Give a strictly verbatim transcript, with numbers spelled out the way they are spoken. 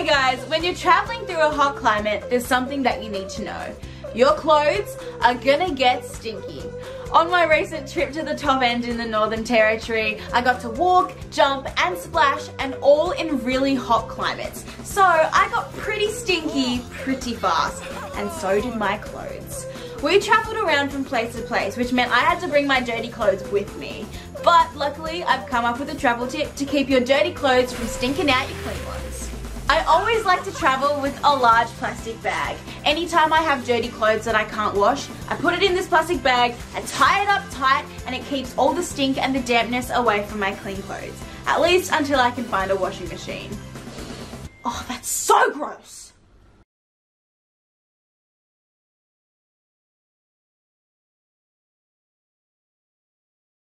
Hi guys, when you're traveling through a hot climate, there's something that you need to know. Your clothes are gonna get stinky. On my recent trip to the Top End in the Northern Territory, I got to walk, jump and splash, and all in really hot climates. So I got pretty stinky pretty fast, and so did my clothes. We travelled around from place to place, which meant I had to bring my dirty clothes with me. But luckily, I've come up with a travel tip to keep your dirty clothes from stinking out your clean ones. I always like to travel with a large plastic bag. Anytime I have dirty clothes that I can't wash, I put it in this plastic bag, I tie it up tight, and it keeps all the stink and the dampness away from my clean clothes. At least until I can find a washing machine. Oh, that's so gross!